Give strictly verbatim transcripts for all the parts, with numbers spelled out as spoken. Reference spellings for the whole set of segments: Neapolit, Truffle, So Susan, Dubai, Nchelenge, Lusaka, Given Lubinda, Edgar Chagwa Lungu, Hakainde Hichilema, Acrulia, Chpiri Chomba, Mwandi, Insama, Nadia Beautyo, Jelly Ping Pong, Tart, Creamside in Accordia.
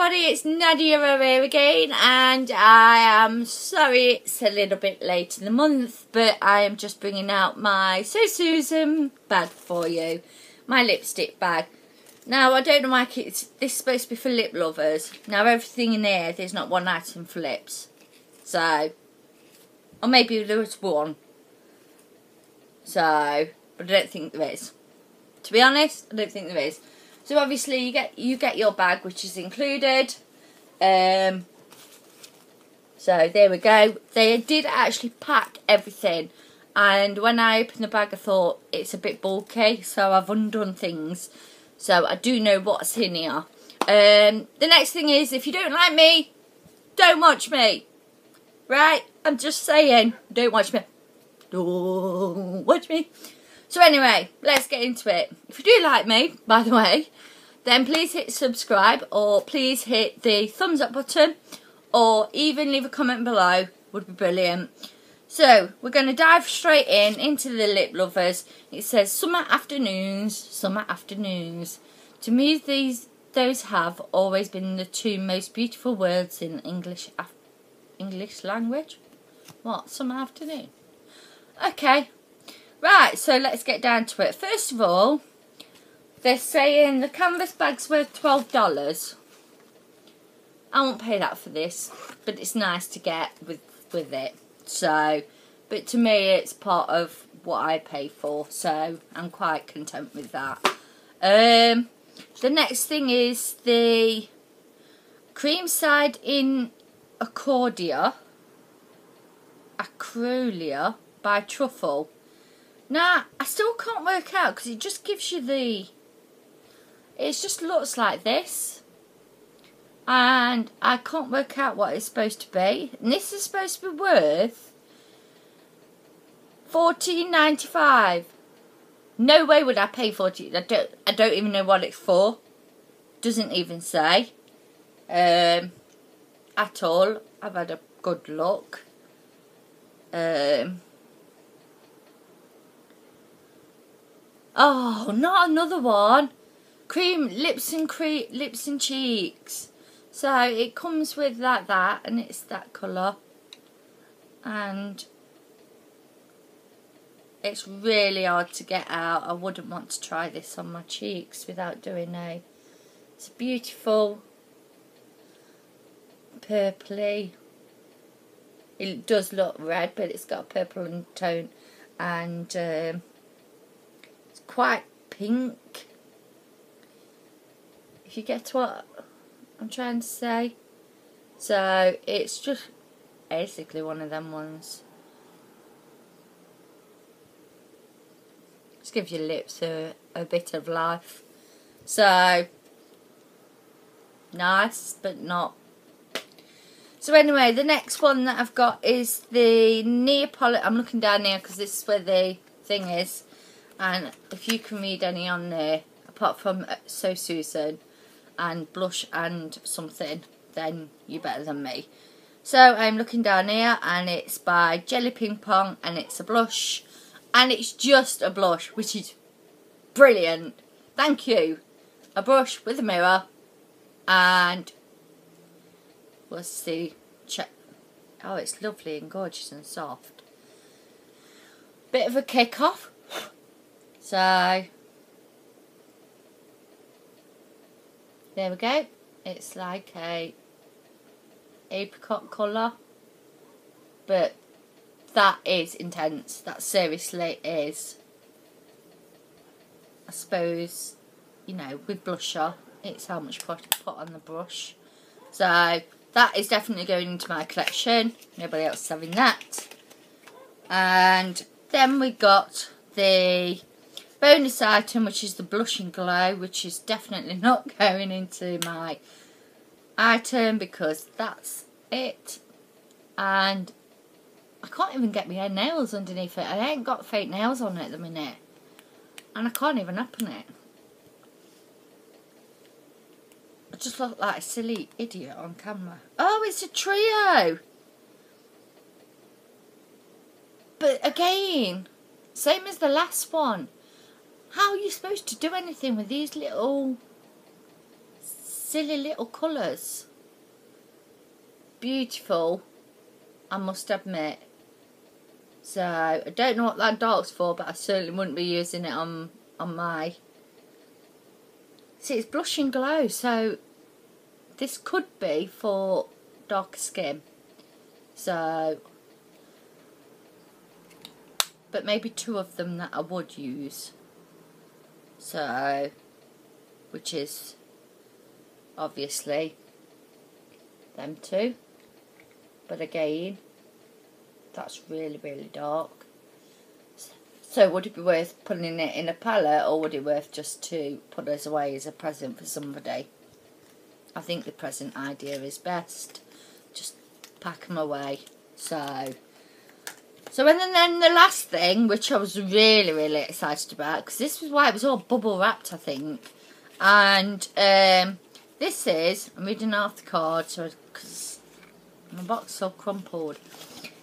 everybody, it's Nadia here again, and I am sorry it's a little bit late in the month, but I am just bringing out my So Susan bag for you, my lipstick bag. Now I don't know why it's, this is supposed to be for lip lovers. Now everything in here, there's not one item for lips, so, or maybe there was one, so, but I don't think there is. To be honest, I don't think there is. So obviously you get you get your bag, which is included. Um, so there we go. They did actually pack everything, and when I opened the bag, I thought it's a bit bulky, so I've undone things. So I do know what's in here. Um, the next thing is, if you don't like me, don't watch me. Right? I'm just saying, don't watch me. Don't watch me. So anyway, let's get into it. If you do like me, by the way, then please hit subscribe, or please hit the thumbs up button, or even leave a comment below, would be brilliant. So we're going to dive straight in into the lip lovers. It says summer afternoons, summer afternoons. To me, these those have always been the two most beautiful words in English af English language. What, summer afternoon? Okay. Right, so let's get down to it. First of all, they're saying the canvas bag's worth twelve dollars. I won't pay that for this, but it's nice to get with, with it. So, but to me it's part of what I pay for, so I'm quite content with that. Um, the next thing is the Creamside in Accordia, Acrulia by Truffle. Now, I still can't work out, because it just gives you the... It just looks like this. And I can't work out what it's supposed to be. And this is supposed to be worth fourteen ninety-five. No way would I pay fourteen. I don't, I don't even know what it's for. Doesn't even say. Um, at all. I've had a good look. Um... Oh, not another one. Cream, lips and cream, lips and cheeks. So it comes with like that, and it's that colour. And it's really hard to get out. I wouldn't want to try this on my cheeks without doing a... It's a beautiful purpley. It does look red, but it's got a purple undertone, and... Um, quite pink, if you get what I'm trying to say. So it's just basically one of them ones. Just gives your lips a, a bit of life. So nice, but not. So anyway, the next one that I've got is the Neapolit. I'm looking down here because this is where the thing is. And if you can read any on there, apart from So Susan and blush and something, then you're better than me. So I'm looking down here, and it's by Jelly Ping Pong, and it's a blush. And it's just a blush, which is brilliant. Thank you. A brush with a mirror. And we'll see. Check. Oh, it's lovely and gorgeous and soft. Bit of a kick off. So, there we go, it's like a apricot colour, but that is intense, that seriously is. I suppose, you know, with blusher, it's how much product to put on the brush. So, that is definitely going into my collection, nobody else is having that. And then we got the... bonus item, which is the blush and glow, which is definitely not going into my item because that's it. And I can't even get my nails underneath it. I ain't got fake nails on it at the minute, and I can't even open it. I just look like a silly idiot on camera. Oh, it's a trio, but again, same as the last one. How are you supposed to do anything with these little silly little colours. Beautiful, I must admit. So I don't know what that dark's for, but I certainly wouldn't be using it on on my. See, it's Blush and Glow, so this could be for darker skin. So, but maybe two of them that I would use. So, which is obviously them two. But again, that's really, really dark. So would it be worth putting it in a palette, or would it be worth just to put those away as a present for somebody? I think the present idea is best. Just pack them away. So, so and then, then the last thing, which I was really, really excited about, because this was why it was all bubble wrapped, I think. And um, this is, I'm reading half the card, so because my box is all crumpled.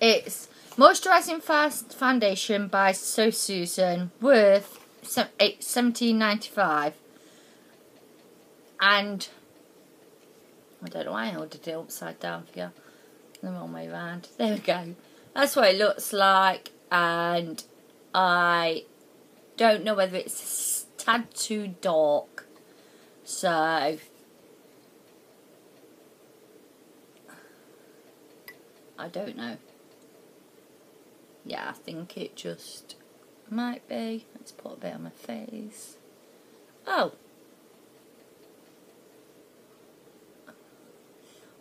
It's Moisturising Fast Foundation by So Susan, worth seventeen ninety-five. And I don't know why I ordered it upside down for you. The wrong way round. There we go. That's what it looks like. And I don't know whether it's a tad too dark. So I don't know. Yeah, I think it just might be. Let's put a bit on my face. Oh.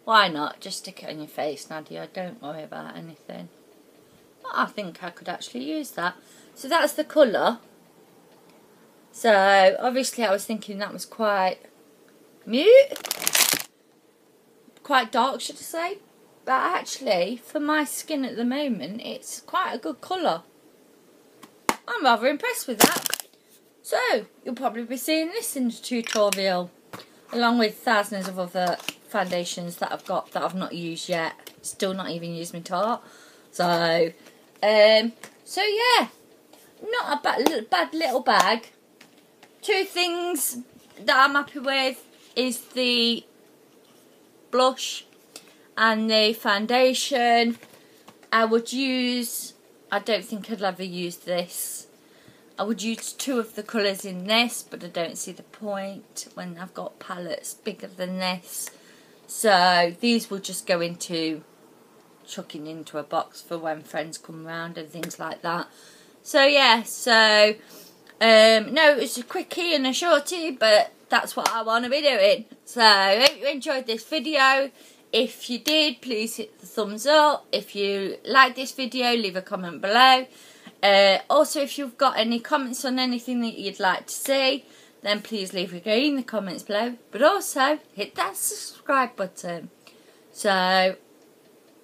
Why not? Just stick it on your face, Nadia. Don't worry about anything. I think I could actually use that. So that's the colour. So, obviously I was thinking that was quite mute. Quite dark, should I say. But actually, for my skin at the moment, it's quite a good colour. I'm rather impressed with that. So, you'll probably be seeing this in the tutorial, along with thousands of other foundations that I've got that I've not used yet. Still not even used my Tart. So, um, so yeah, not a bad, bad little bag. Two things that I'm happy with is the blush and the foundation. I would use, I don't think I'd ever use this. I would use two of the colours in this, but I don't see the point when I've got palettes bigger than this. So these will just go into, chucking into a box for when friends come round and things like that. So yeah, so, um, no, it was a quickie and a shorty, but that's what I want to be doing. So I hope you enjoyed this video. If you did, please hit the thumbs up. If you like this video, leave a comment below. Uh, also, if you've got any comments on anything that you'd like to see, then please leave a green in the comments below. But also, hit that subscribe button. So,